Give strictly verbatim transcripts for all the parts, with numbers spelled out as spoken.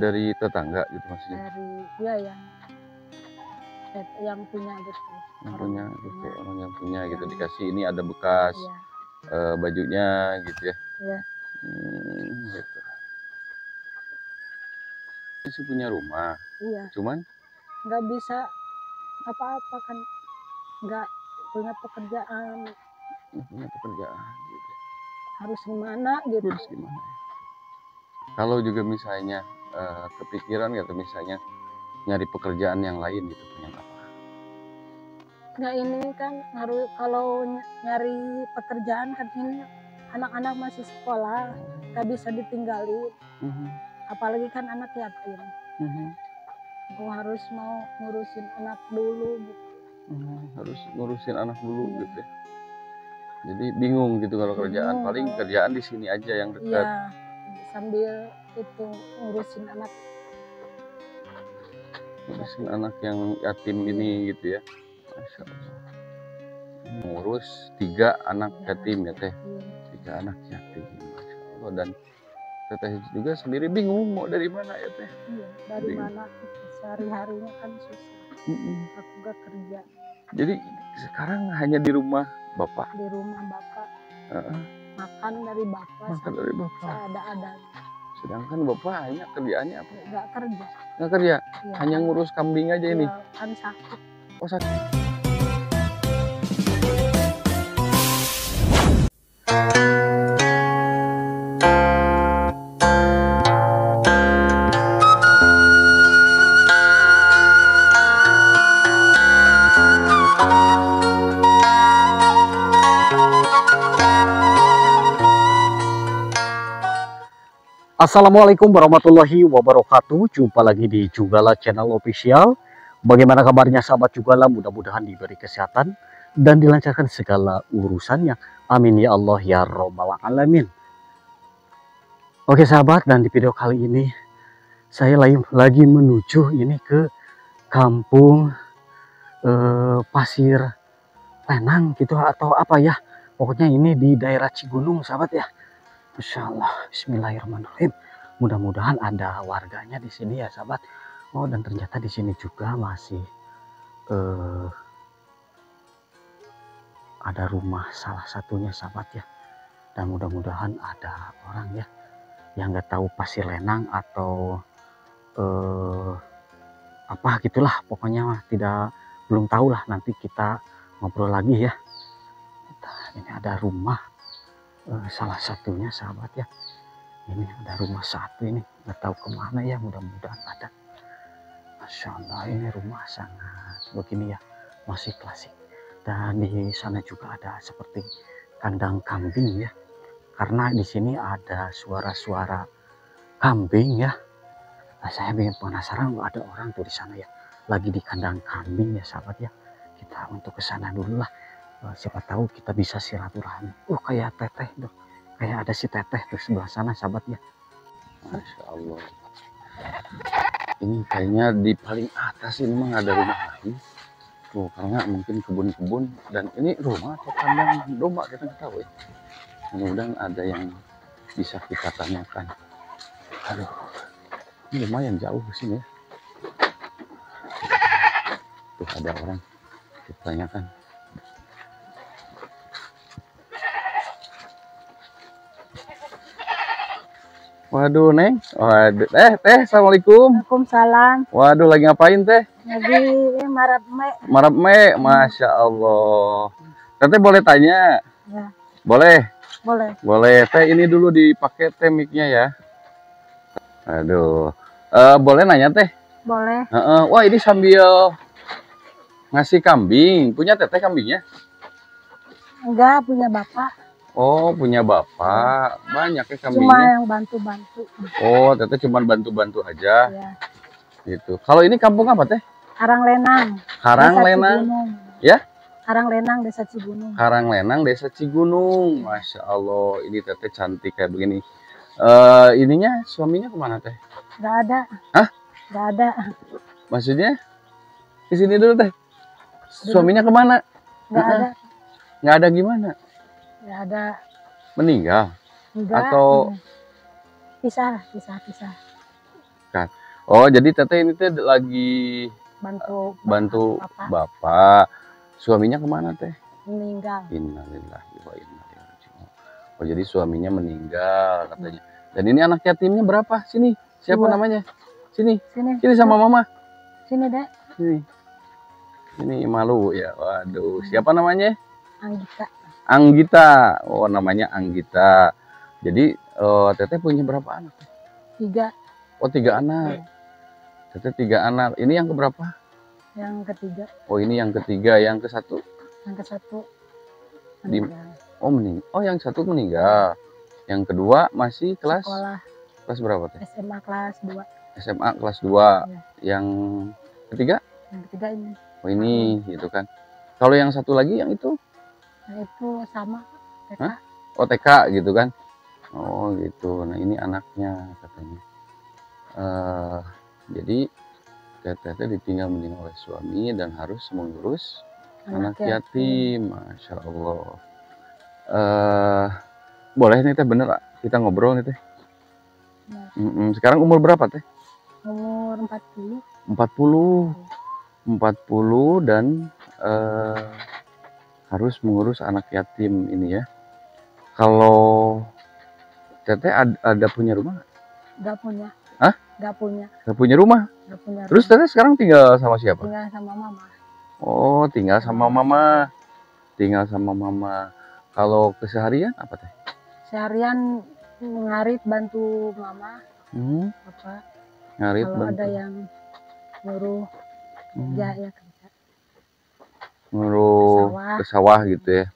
dari tetangga gitu maksudnya? Dari dia yang yang punya gitu. Yang punya gitu, orang yang punya gitu yang dikasih ini ada bekas ya. e, bajunya gitu ya. Iya. Hmm, gitu. Masih punya rumah. Iya. Cuman nggak bisa apa-apa kan, nggak punya pekerjaan. Nggak punya pekerjaan gitu. Harus gimana gitu? Harus gimana? Kalau juga misalnya uh, kepikiran gitu misalnya nyari pekerjaan yang lain gitu punya apa? Nggak ini kan harus kalau nyari pekerjaan kan ini anak-anak masih sekolah nggak bisa ditinggalin, mm-hmm. apalagi kan anak yatim. Mm-hmm. Aku harus mau ngurusin anak dulu gitu. Mm-hmm. Harus ngurusin anak dulu mm-hmm. gitu ya. Jadi bingung gitu kalau kerjaan, paling kerjaan di sini aja yang dekat. Ya, sambil itu ngurusin anak. Ngurusin anak yang yatim ini gitu ya. Masya Allah. Ngurus tiga anak ya, yatim ya Teh. Iya. Tiga anak yatim. Masya Allah. Dan Teh juga sendiri bingung mau dari mana ya Teh. Iya, dari bingung. Mana sehari-harinya kan susah. Mm-mm. Aku gak kerja. Jadi sekarang hanya di rumah Bapak? Di rumah Bapak. Uh-uh. Makan dari Bapak. Makan dari Bapak. Seada-adanya. Sedangkan Bapak hanya kerjaannya apa? Nggak kerja. Nggak kerja? Ya. Hanya ngurus kambing aja ya, ini? Kan sakit. Oh sakit. Assalamualaikum warahmatullahi wabarakatuh. Jumpa lagi di Jugalachannel official. Bagaimana kabarnya sahabat Jugala? Mudah-mudahan diberi kesehatan dan dilancarkan segala urusannya. Amin ya Allah ya robbal alamin. Oke sahabat, dan di video kali ini saya lagi, lagi menuju ini ke kampung eh, Pasir Lenang gitu atau apa ya? Pokoknya ini di daerah Cigunung sahabat ya. Masya Allah, bismillahirrahmanirrahim. Mudah-mudahan ada warganya di sini ya sahabat. Oh, dan ternyata di sini juga masih eh, ada rumah salah satunya sahabat ya. Dan mudah-mudahan ada orang ya yang nggak tahu Pasir Lenang atau eh, apa gitulah. Pokoknya mah tidak belum tahu lah. Nanti kita ngobrol lagi ya. Ini ada rumah. Salah satunya sahabat ya, ini ada rumah satu ini nggak tahu kemana ya, mudah-mudahan ada. Masya Allah, ini rumah sangat begini ya, masih klasik. Dan di sana juga ada seperti kandang kambing ya, karena di sini ada suara-suara kambing ya. Nah, saya ingin penasaran nggak ada orang tuh di sana ya, lagi di kandang kambing ya sahabat ya. Kita untuk ke sana dulu lah. Siapa tahu kita bisa silaturahmi. Uh, kayak teteh tuh, kayak ada si teteh tuh sebelah sana sahabat ya. Masya Allah. Ini kayaknya di paling atas ini memang ada rumah lagi. Tuh karena mungkin kebun-kebun dan ini rumah atau kandang domba kita nggak tahu ya. Mudah-mudahan ada yang bisa kita tanyakan. Aduh, ini lumayan jauh sini ya. Tuh ada orang kita tanyakan. Waduh Neng, waduh. Eh Teh, Assalamualaikum. Waalaikumsalam. Waduh, lagi ngapain Teh? Lagi eh, marap me. Marap me, Masya Allah. Teteh boleh tanya? Ya. Boleh? Boleh. Boleh, Teh ini dulu dipakai Teh mic-nya ya. Aduh, uh, boleh nanya Teh? Boleh. Uh -uh. Wah, ini sambil ngasih kambing, punya Teteh kambingnya? Enggak, punya Bapak. Oh, punya Bapak. Banyak ya kambingnya. Cuma yang bantu-bantu. Oh, Teteh cuma bantu-bantu aja. Iya. Gitu. Kalau ini kampung apa Teh? Karang Lenang. Karang Lenang. Ya? Karang Lenang Desa Cigunung. Karang Lenang Desa Cigunung. Masya Allah, ini Teteh cantik kayak begini. Uh, ininya suaminya kemana Teh? Gak ada. Hah? Gak ada. Maksudnya? Di sini dulu Teh. Suaminya kemana? Gak ada. Gak ada gimana? Nggak ada. Meninggal? Enggak, atau pisah, pisah, pisah. masyarakat. Oh, jadi teteh ini teh lagi bantu bantu bapak. bapak. Suaminya kemana teh? Meninggal. Innalillahi wa inna ilaihi raji'un. Oh, jadi suaminya meninggal katanya. Dan ini anak yatimnya berapa? Sini. Siapa Dua. namanya? Sini. Sini. Sini sama mama. Sini, Dek. Sini. Ini malu ya. Waduh, siapa namanya? Anggita. Anggita. Oh, namanya Anggita. Jadi oh, teteh punya berapa anak? Tiga. Oh, tiga anak. Iya. Teteh tiga anak. Ini yang keberapa? Yang ketiga. Oh, ini yang ketiga. Yang ke satu? Yang ke satu. Meninggal. Di, oh, mening. Oh, yang satu meninggal. Yang kedua masih kelas? Sekolah. Kelas berapa teh? S M A kelas dua. S M A kelas dua. Iya. Yang ketiga? Yang ketiga ini. Oh, ini gitu kan. Kalau yang satu lagi yang itu? Yang itu sama. T K. Hah? Oh, T K gitu kan. Oh, gitu. Nah, ini anaknya katanya. Uh, jadi teteh ditinggal meninggal oleh suami dan harus mengurus anak, anak yatim. yatim. Masya Allah. Uh, boleh nih teh, bener kita ngobrol nih teh. Ya. Mm -mm. Sekarang umur berapa teh? Umur empat puluh. empat puluh. empat puluh dan uh, harus mengurus anak yatim ini ya. Kalau teteh ada, ada punya rumah? Gak punya. Hah? Gak punya. Gak punya rumah? Gak punya. Terus teteh sekarang tinggal sama siapa? Tinggal sama mama. Oh, tinggal sama mama. Tinggal sama mama. Kalau keseharian apa teh? Seharian ngarit bantu mama. Hmm. Bapak. Ngarit Kalau bantu. ada yang nyuruh kerja hmm. ya kerja. Nyuruh ke sawah gitu ya.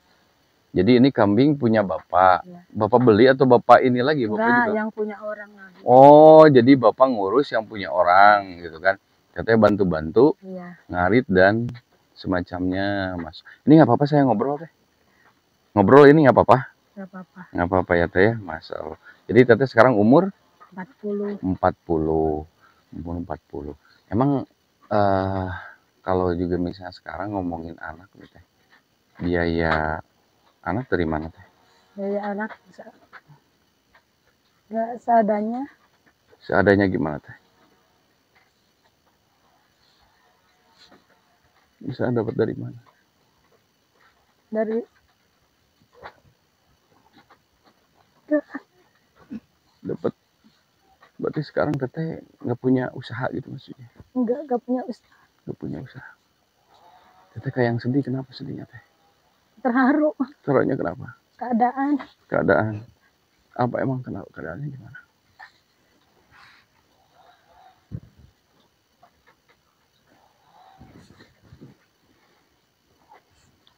Jadi ini kambing punya bapak. Ya. Bapak beli atau bapak ini lagi? Bapak Enggak, juga? yang punya orang lagi. Oh, jadi bapak ngurus yang punya orang gitu kan. Katanya bantu-bantu, ya. ngarit dan semacamnya. Mas, ini nggak apa-apa saya ngobrol teh? Ngobrol ini nggak apa-apa? Nggak apa-apa. Nggak apa-apa ya teh ya, Mas. Jadi teteh sekarang umur? empat puluh. empat puluh. Umur empat puluh. Emang uh, kalau juga misalnya sekarang ngomongin anak gitu teh. Biaya anak dari mana teh? Biaya anak nggak seadanya. Seadanya gimana teh? Bisa dapat dari mana? Dari dapat. Berarti sekarang teteh nggak punya usaha gitu maksudnya? Enggak, nggak punya usaha. Nggak punya usaha. Teteh kayak yang sedih, kenapa sedihnya teh? Terharu. Terharunya kenapa? Keadaan. Keadaan. Apa emang kenapa keadaannya gimana?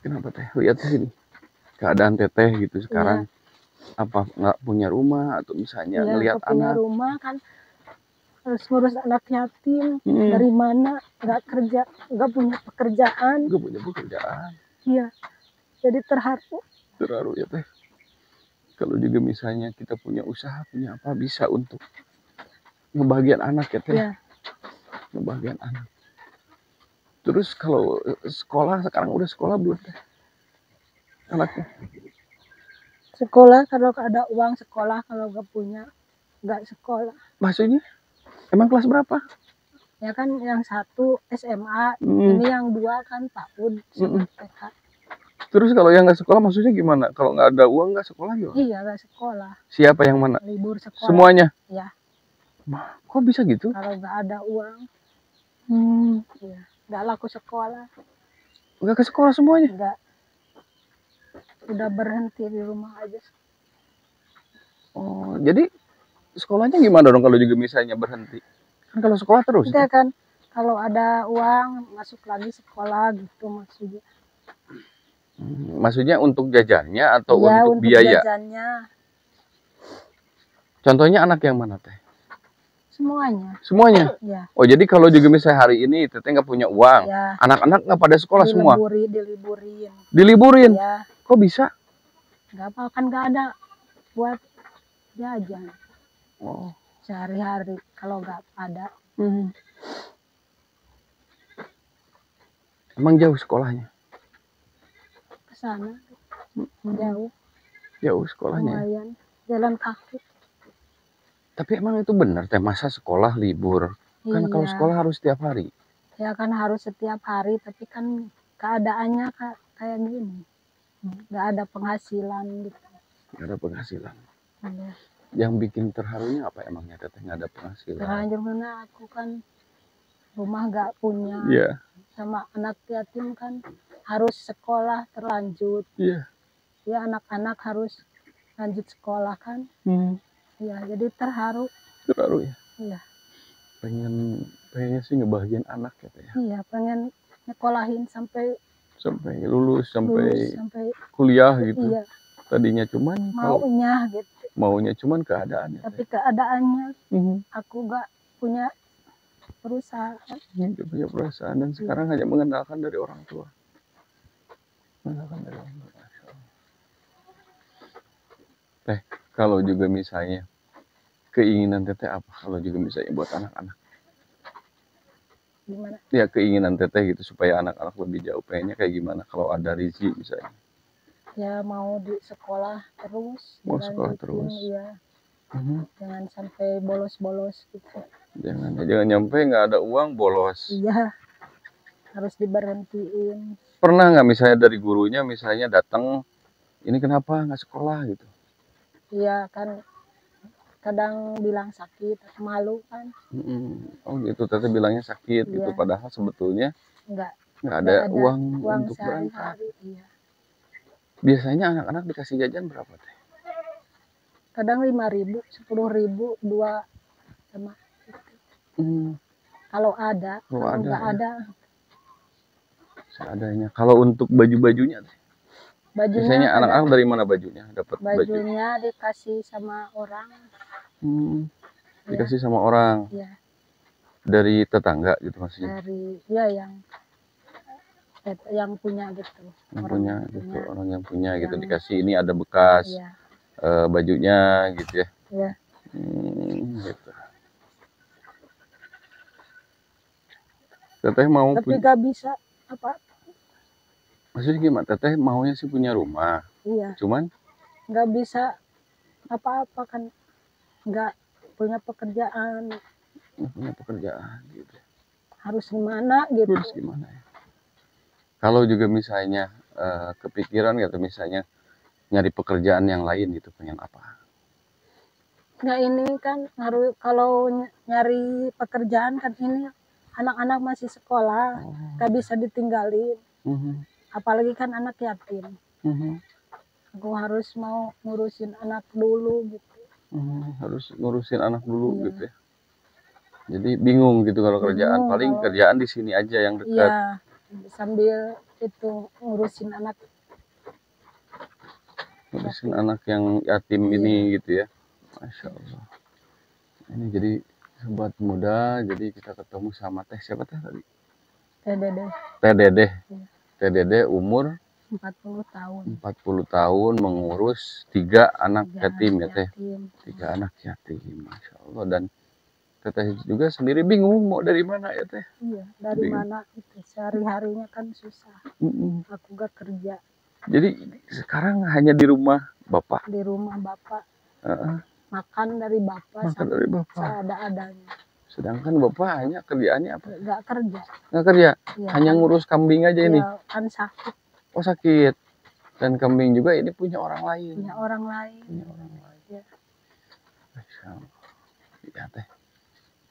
Kenapa teh? Lihat sini. Keadaan teteh gitu sekarang. Ya. Apa nggak punya rumah atau misalnya ya, ngelihat anak? Punya rumah kan harus ngurus anak yatim. Hmm. Dari mana? Nggak kerja, nggak punya pekerjaan. Nggak punya pekerjaan. Iya. Jadi terharu. Terharu ya teh. Kalau juga misalnya kita punya usaha, punya apa, bisa untuk ngebahagiain anak ya teh. Ya. Ngebahagiain anak. Terus kalau sekolah, sekarang udah sekolah belum teh? Anaknya? Sekolah, kalau ada uang sekolah, kalau gak punya, gak sekolah. Maksudnya? Emang kelas berapa? Ya kan yang satu S M A, hmm. ini yang dua kan P A U D, sama T K. Terus kalau yang nggak sekolah maksudnya gimana? Kalau nggak ada uang nggak sekolah gimana? Iya, nggak sekolah. Siapa yang mana? Libur sekolah. Semuanya? Iya. Ma, kok bisa gitu? Kalau nggak ada uang, hmm, iya. nggak laku sekolah. Nggak ke sekolah semuanya? Nggak. Udah berhenti di rumah aja. Oh, jadi sekolahnya gimana dong kalau juga misalnya berhenti? Kan kalau sekolah terus? Iya kan, kalau ada uang masuk lagi sekolah gitu maksudnya. Maksudnya untuk jajannya atau ya, untuk, untuk biaya? Jajannya. Contohnya anak yang mana teh? Semuanya. Semuanya? Ya. Oh, jadi kalau juga misalnya hari ini teteh nggak punya uang, anak-anak ya. nggak pada sekolah diliburi, semua? Diliburin. Diliburin? Ya. Kok bisa? Nggak apa, kan nggak ada buat jajan. Oh. Sehari-hari kalau nggak ada. Hmm. Emang jauh sekolahnya? Sana jauh jauh sekolahnya lumayan, jalan kaki. Tapi emang itu benar teh, masa sekolah libur? Iya. Kan kalau sekolah harus setiap hari. Ya kan harus setiap hari, tapi kan keadaannya kayak gini. Nggak ada penghasilan gitu. Nggak ada penghasilan. Ada. Yang bikin terharunya apa emangnya teteh nggak ada penghasilan? Terharunya aku kan rumah nggak punya. Yeah. Sama anak yatim kan harus sekolah terlanjut. Iya. Yeah. Ya anak-anak harus lanjut sekolah kan. Hmm. Ya jadi terharu. Terharu ya? Iya. Pengen, pengennya sih ngebahagiain anak ya teh. Iya pengen nyekolahin sampai. Sampai lulus, sampai, lulus, sampai kuliah gitu. Iya. Tadinya cuman maunya kalau, gitu. Maunya cuman keadaannya. Tapi ya. keadaannya mm-hmm. aku gak punya perusahaan. Gak punya perusahaan dan sekarang yeah. hanya mengandalkan dari orang tua. Mengandalkan dari orang tua. Teh, kalau juga misalnya keinginan teteh apa? Kalau juga misalnya buat anak-anak. Gimana? Ya keinginan teteh gitu supaya anak-anak lebih jauh pengennya kayak gimana kalau ada Rizky misalnya? Ya mau di sekolah terus. Mau sekolah terus. Ya. Uh-huh. Jangan sampai bolos-bolos gitu. Jangan, jangan nyampe nggak ada uang bolos. Iya. Harus diberhentiin. Pernah nggak misalnya dari gurunya misalnya datang ini kenapa nggak sekolah gitu? Iya kan. Kadang bilang sakit, malu kan. Oh gitu, teteh bilangnya sakit iya. gitu. Padahal sebetulnya enggak, enggak ada, ada uang, uang untuk berangkat. Iya. Biasanya anak-anak dikasih jajan berapa teh? Kadang lima ribu, sepuluh ribu, dua sama gitu. Hmm. Kalau ada, kalau enggak ada. Ya. ada. Seadanya. Kalau untuk baju-bajunya teh? Bajunya biasanya anak-anak dari mana bajunya? Dapat bajunya, bajunya dikasih sama orang. Hmm, ya. Dikasih sama orang. Ya. Dari tetangga gitu maksudnya. Dari ya yang yang punya gitu. Yang orang punya gitu, orang yang punya yang, gitu dikasih ini ada bekas ya. uh, bajunya gitu ya. Iya. Hmm, gitu. Teteh mau Tapi gak bisa apa? Maksudnya gimana? Teteh maunya sih punya rumah. Iya. Cuman? Nggak bisa apa-apa kan. Nggak punya pekerjaan. Nggak punya pekerjaan gitu. Harus gimana gitu. Harus gimana ya. Kalau juga misalnya eh, kepikiran gitu misalnya nyari pekerjaan yang lain gitu. Pengen apa? Nggak ini kan harus kalau nyari pekerjaan kan ini anak-anak masih sekolah. Oh. Nggak bisa ditinggalin. Uh-huh. Apalagi kan anak yatim. Mm-hmm. Aku harus mau ngurusin anak dulu gitu. Mm, harus ngurusin anak dulu iya. gitu ya. Jadi bingung gitu kalau kerjaan. Bingung, Paling kalau... kerjaan di sini aja yang dekat. Iya, sambil itu ngurusin anak. Ngurusin yatim. anak yang yatim iya. ini gitu ya. Masya Allah. Ini jadi sobat muda. Jadi kita ketemu sama teh. Siapa teh tadi? Teh Dedeh. Teh Dedeh. Iya. Teh Dedeh umur empat puluh tahun. empat puluh tahun mengurus tiga anak yatim ya teh. Tiga anak yatim, masya Allah. Dan teteh juga sendiri bingung mau dari mana ya teh? Iya, dari bingung. mana itu sehari-harinya kan susah. Mm-mm. Aku gak kerja. Jadi sekarang hanya di rumah bapak. Di rumah bapak. Uh-uh. Makan dari bapak. Makan dari bapak. Seada-adanya. Sedangkan bapak hanya kerjaannya apa? Nggak kerja. Nggak kerja? Ya, hanya ngurus kambing aja ya, ini? Kan sakit. Oh sakit. Dan kambing juga ini punya orang lain. Punya orang lain. Punya orang lain. Ya. Ya, teh.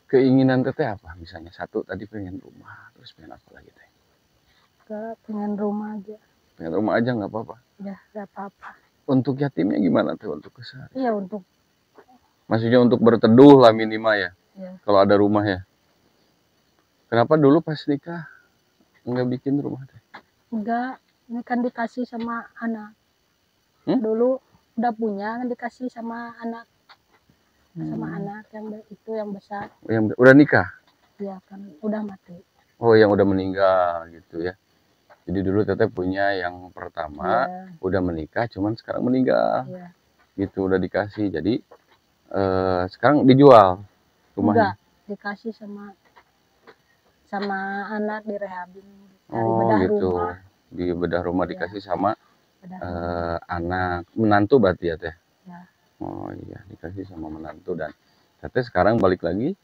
Keinginan teteh apa? Misalnya satu tadi pengen rumah. Terus pengen apa lagi teh? Nggak, pengen rumah aja. Pengen rumah aja nggak apa-apa? Ya nggak apa-apa. Untuk yatimnya gimana teh? Untuk keseharian? Iya untuk. Maksudnya untuk berteduh lah minimal ya? Ya. Kalau ada rumah ya. Kenapa dulu pas nikah nggak bikin rumah deh? Enggak, ini kan dikasih sama anak. Hmm? Dulu udah punya, dikasih sama anak, hmm. sama anak yang itu yang besar. Yang udah nikah? Iya kan, udah mati. Oh, yang udah meninggal gitu ya. Jadi dulu teteh punya yang pertama ya. Udah menikah, cuman sekarang meninggal. Ya. Gitu udah dikasih, jadi eh, sekarang dijual. Enggak, dikasih sama sama anak direhabin dari oh, bedah gitu. rumah. Di bedah rumah ya. Dikasih sama uh, anak menantu berarti ya teh. Ya. Oh iya, dikasih sama menantu dan Tapi sekarang balik lagi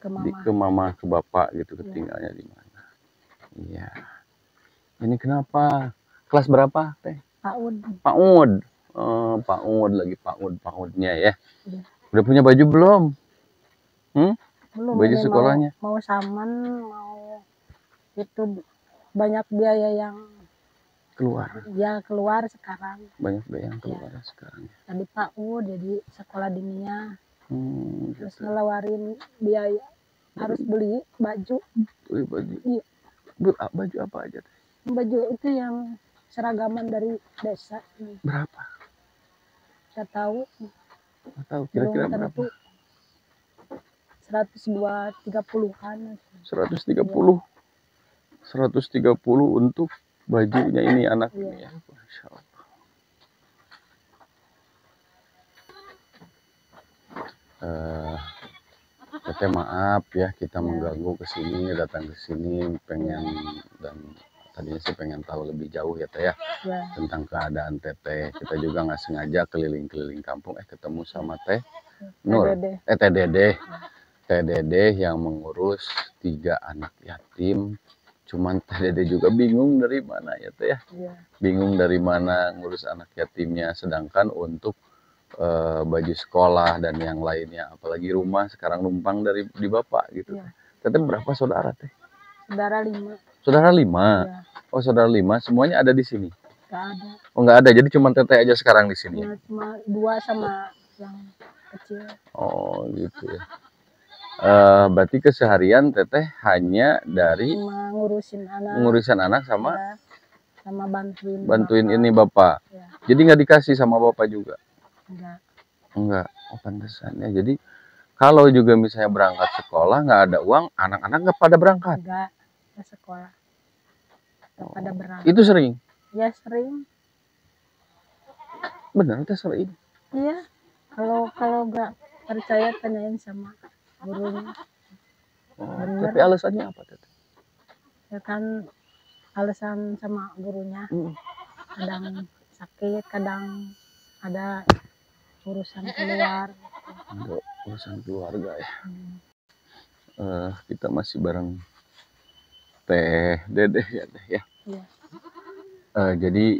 ke mama, di, ke, mama ke bapak gitu, ketinggalnya ya. Di mana? Iya. Ini kenapa? Kelas berapa, Teh? Paud. Paud. Oh, Paud lagi Paud, Paudnya ya. Ya. Udah punya baju belum? Hmm? Belum. Baju sekolahnya. Mau, mau saman, mau itu banyak biaya yang keluar. Ya, keluar sekarang. Banyak biaya yang keluar ya. Sekarang. Tadi Paud jadi sekolah dininya. Hmm, terus gitu. Ngelawarin biaya, harus beli baju. Beli baju. Iya. Baju apa aja? Baju itu yang seragaman dari desa. Berapa? Saya tahu. Nggak tahu. Kira-kira berapa? seratus dua puluh tiga puluhan. seratus tiga puluh. Iya. seratus tiga puluh untuk bajunya ini anak ini ya. Masya Allah. Uh, Teteh maaf ya kita mengganggu kesini, datang kesini pengen dan tadinya sih pengen tahu lebih jauh ya Teh ya, ya. Tentang keadaan Teteh. Kita juga nggak sengaja keliling-keliling kampung eh ketemu sama Teh Nur, eh Teh Dedeh, Teh Dedeh yang mengurus tiga anak yatim. Cuman Teh Dedeh juga bingung dari mana ya Teh ya, ya. Bingung dari mana ngurus anak yatimnya, sedangkan untuk Uh, baju sekolah dan yang lainnya, apalagi rumah sekarang numpang dari di bapak gitu. Ya. Teteh berapa saudara Teh? Saudara lima. Saudara lima. Ya. Oh saudara lima, semuanya ada di sini? Nggak ada. Oh nggak ada, jadi cuma Teteh aja sekarang di sini. Ya, cuma dua sama yang kecil. Oh gitu ya. Uh, berarti keseharian Teteh hanya dari cuma ngurusin anak. Ngurusin anak sama? Ya. Sama bantuin. Bantuin bapak. Ini bapak. Ya. Jadi nggak dikasih sama bapak juga? Enggak. Enggak, oh, pantesan ya. Jadi kalau juga misalnya berangkat sekolah nggak ada uang, anak-anak nggak pada berangkat? Enggak, nggak sekolah. Nggak oh. pada berangkat. Itu sering? Ya sering. Benar, itu sering? Iya, kalau kalau nggak percaya tanyain sama gurunya. Oh, tapi alasannya apa Tete? Ya kan alasan sama gurunya. Hmm. Kadang sakit, kadang ada urusan keluar, ada urusan keluarga ya. Hmm. Uh, kita masih bareng Teh Dedeh ya Teh ya. Ya. Uh, jadi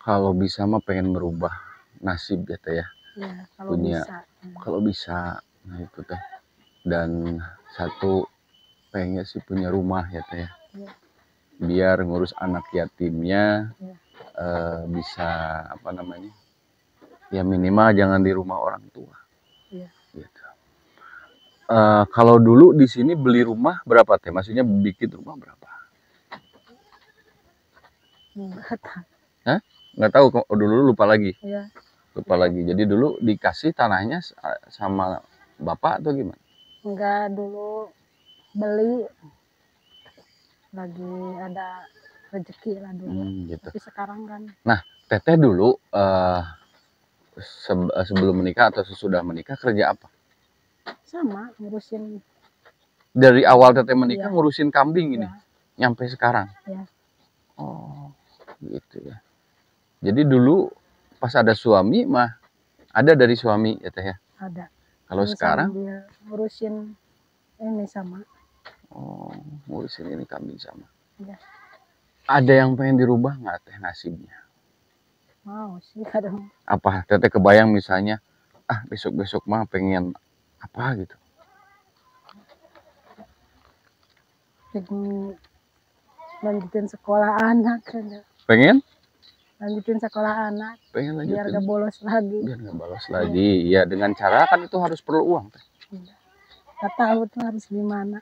kalau bisa mah pengen merubah nasib ya Teh ya. Ya kalau punya bisa. Kalau bisa, nah itu Teh. Dan satu pengen sih punya rumah ya Teh ya. Ya. Biar ngurus anak yatimnya. Ya. Uh, bisa apa namanya ya minimal jangan di rumah orang tua ya. Gitu. Uh, kalau dulu di sini beli rumah berapa Teh, maksudnya bikin rumah berapa? Nggak tahu. Hah? Nggak tahu, oh, dulu lupa lagi ya. Lupa ya. Lagi jadi dulu dikasih tanahnya sama bapak atau gimana? Enggak, dulu beli lagi ada rezeki lah dulu. Hmm, gitu. Tapi sekarang kan. Nah, Teteh dulu uh, se sebelum menikah atau sesudah menikah kerja apa? Sama, ngurusin. Dari awal Teteh menikah ya. Ngurusin kambing ini, ya. Nyampe sekarang. Ya. Oh, gitu ya. Jadi dulu pas ada suami mah ada dari suami ya Teh ya. Ada. Kalau ini sekarang ngurusin ini sama. Oh, ngurusin ini kambing sama. Ya. Ada yang pengen dirubah nggak Teh nasibnya? Mau sih kadang. Apa Teteh kebayang misalnya, ah besok-besok mah pengen apa gitu? Pengen lanjutin sekolah anak. Pengen? Lanjutin sekolah anak. Pengen lanjutin. Biar gak bolos lagi. Biar gak bolos lagi. Ya, ya dengan cara kan itu harus perlu uang Teh. Gak tahu tuh harus gimana.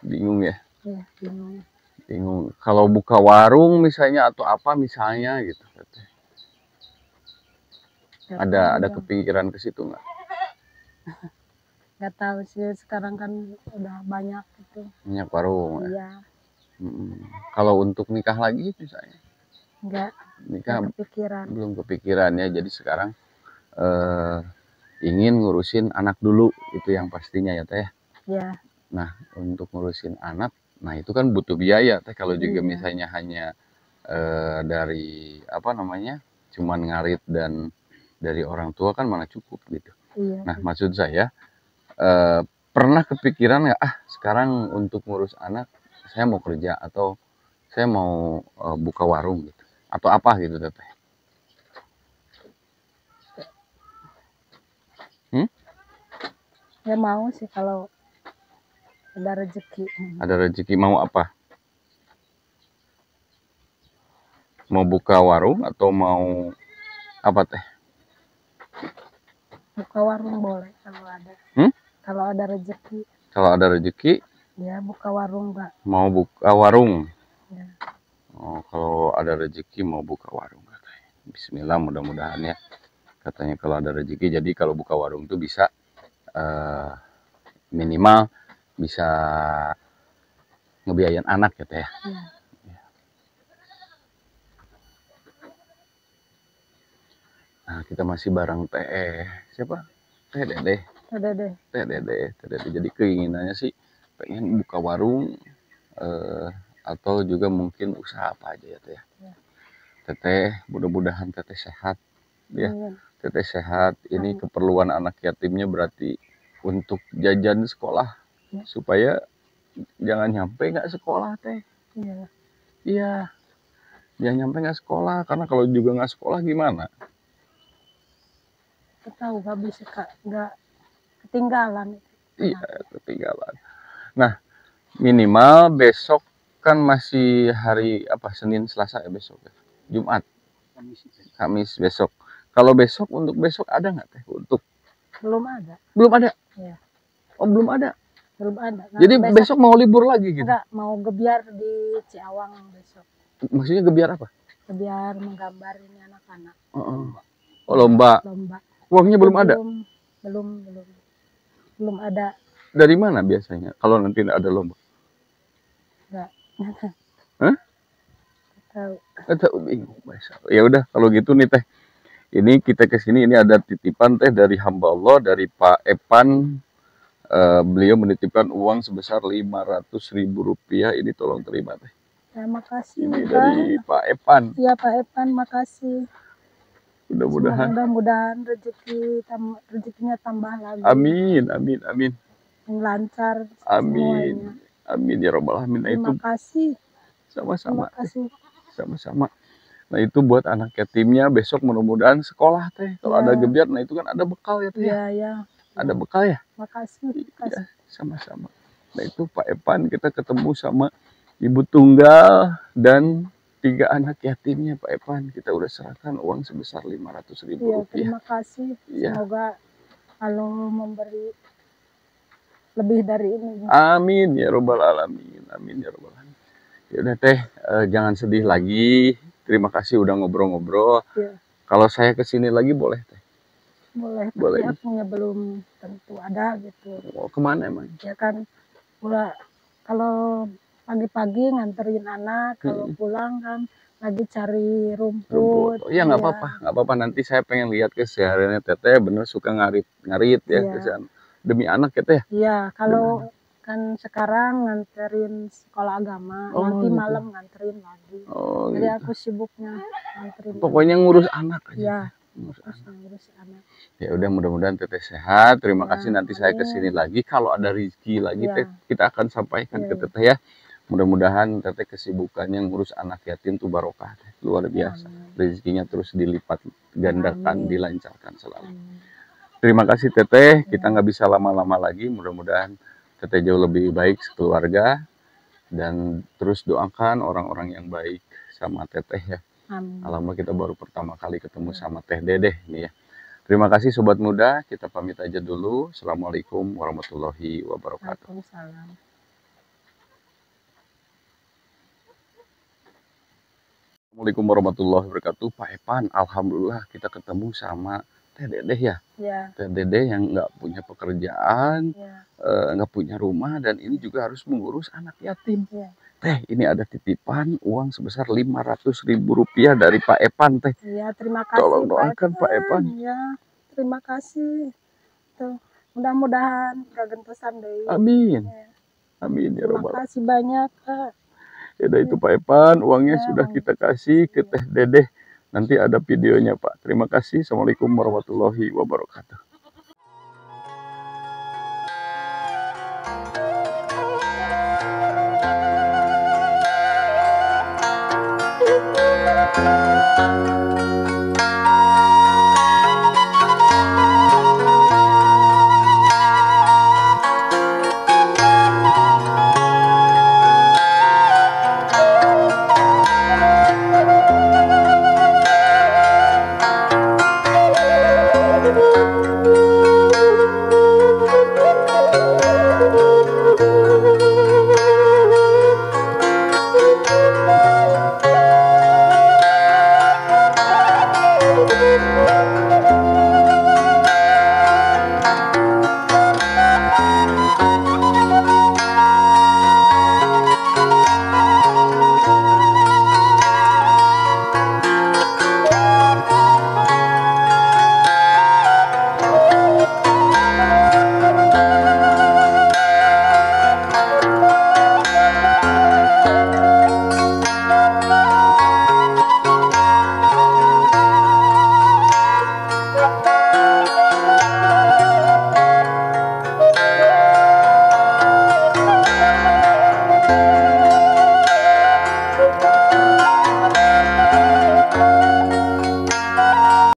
Bingung ya? Iya bingung. Bingung kalau buka warung misalnya atau apa misalnya gitu Teteh. Ada ada kepikiran ke situ nggak? Nggak tahu sih, sekarang kan udah banyak itu. Banyak warung. Iya. Ya? Hmm. Kalau untuk nikah lagi misalnya? Nggak. Nikah belum kepikiran. Belum kepikiran ya, jadi sekarang eh, ingin ngurusin anak dulu itu yang pastinya ya Teh. Iya. Nah untuk ngurusin anak. Nah itu kan butuh biaya Teh, kalau juga iya. Misalnya hanya e, dari apa namanya cuman ngarit dan dari orang tua kan mana cukup gitu. Iya. Nah maksud saya eh, pernah kepikiran nggak, ah sekarang untuk ngurus anak saya mau kerja atau saya mau eh, buka warung gitu atau apa gitu Teteh? Hmm? Ya mau sih kalau ada rezeki. Ada rezeki mau apa? Mau buka warung atau mau apa Teh? Buka warung boleh kalau ada. Hmm? Kalau ada rezeki. Kalau ada rezeki? Ya buka warung Pak. Mau buka warung? Ya. Oh, kalau ada rezeki mau buka warung katanya. Bismillah mudah-mudahan ya. Katanya kalau ada rezeki, jadi kalau buka warung tuh bisa uh, minimal bisa ngebiayain anak ya Teh ya. Ya. Nah, kita masih bareng Teh siapa? Teh Dedeh. Teh Dedeh. Teh Dedeh. Teh Dedeh. Jadi keinginannya sih pengen buka warung eh, atau juga mungkin usaha apa aja ya Teh. Ya. Teteh, mudah-mudahan Teteh sehat ya. Ya. Teteh sehat. Ini ya. Keperluan anak yatimnya berarti untuk jajan sekolah ya. Supaya jangan nyampe nggak sekolah Teh. Iya. Iya. Jangan nyampe nggak sekolah karena kalau juga nggak sekolah gimana? Tahu nggak bisa Kak, nggak ketinggalan. Iya ketinggalan. Nah minimal besok kan masih hari apa, Senin Selasa ya, besok ya? Jumat Kamis, Kamis besok. Kalau besok untuk besok ada nggak Teh untuk? Belum ada. Belum ada. Ya. Oh belum ada. Belum ada. Nah, jadi besok, besok mau libur lagi gitu? Enggak, mau gebyar di Ciawang besok. Maksudnya gebyar apa? Gebyar menggambar ini anak-anak. Oh, oh. Oh lomba. Lomba. Uangnya belum, belum ada? Belum, belum, belum ada. Dari mana biasanya kalau nanti ada lomba? Enggak. Hah? Tahu. Tahu bingung. Ya udah kalau gitu nih Teh. Ini kita kesini ini ada titipan Teh dari hamba Allah, dari Pak Epan. Uh, beliau menitipkan uang sebesar lima ratus ribu rupiah. Ini tolong terima Teh. Ya, makasih. Ini Pak. Dari Pak Epan. Iya Pak Epan, makasih. Mudah-mudahan mudah-mudahan rezeki tam, rezekinya tambah lagi. Amin, amin, amin. Lancar. Amin, semuanya. Amin ya robbal alamin. Nah, itu terima kasih. Sama-sama. Sama-sama. Nah itu buat anak yatimnya besok mudah-mudahan sekolah Teh. Kalau ya. Ada gebyar, nah itu kan ada bekal ya Teh. Iya, iya. Ada bekal ya. Makasih. Makasih. Ya, sama-sama. Nah itu Pak Epan kita ketemu sama ibu tunggal dan tiga anak yatimnya Pak Epan. Kita udah serahkan uang sebesar lima ratus ribu rupiah. Ya, terima kasih. Ya. Semoga Allah memberi lebih dari ini. Amin ya robbal alamin. Amin ya robbal alamin. Ya udah Teh, eh, jangan sedih lagi. Terima kasih udah ngobrol-ngobrol. Ya. Kalau saya kesini lagi boleh Teh? Boleh. Boleh. Punya belum tentu ada gitu. Oh, kemana emang? Ya kan, pula kalau pagi-pagi nganterin anak, kalau pulang kan lagi cari rumput. rumput. Ya nggak apa-apa, nggak apa-apa. Nanti saya pengen lihat kesehariannya Teteh, bener suka ngarit-ngarit ya, ya. Keseharian demi anak ya Teteh. Iya, kalau kan sekarang nganterin sekolah agama, oh, nanti gitu. Malam nganterin lagi. Oh, jadi gitu. Aku sibuknya nganterin. Pokoknya lagi. Ngurus anak aja. Ya. Ngurus anak. Ngurus anak. Ya udah mudah-mudahan Teteh sehat. Terima ya, kasih. Nanti amin. Saya kesini lagi. Kalau ada rezeki lagi, ya. Teh, kita akan sampaikan ya, ke Teteh ya. Mudah-mudahan Teteh kesibukannya ngurus anak yatim tuh barokah Teh. Luar biasa. Amin. Rezekinya terus dilipat gandakan, amin. Dilancarkan selalu. Amin. Terima kasih Teteh. Amin. Kita nggak bisa lama-lama lagi. Mudah-mudahan Teteh jauh lebih baik sekeluarga. Dan terus doakan orang-orang yang baik sama Teteh ya. Amin. Alhamdulillah kita baru pertama kali ketemu amin. Sama Teh Dedeh ini ya. Terima kasih Sobat Muda. Kita pamit aja dulu. Assalamualaikum warahmatullahi wabarakatuh. Waalaikumsalam. Assalamualaikum warahmatullahi wabarakatuh. Pak Epan, alhamdulillah kita ketemu sama Teh Dedeh ya. Ya. Teh Dedeh yang nggak punya pekerjaan, nggak ya. E, punya rumah, dan ini juga harus mengurus anak yatim. Ya. Teh, ini ada titipan uang sebesar lima ratus ribu rupiah dari Pak Epan Teh. Iya, terima kasih. Tolong doakan Pak Epan. Iya, terima kasih. Tuh, mudah-mudahan kagentosan deh. Amin. Ya. Amin ya robbal. Terima kasih banyak Kak. Ya udah itu Pak Epan, uangnya ya, sudah kita kasih ke ya. Teh Dedeh. Nanti ada videonya Pak. Terima kasih. Assalamualaikum warahmatullahi wabarakatuh. Thank you.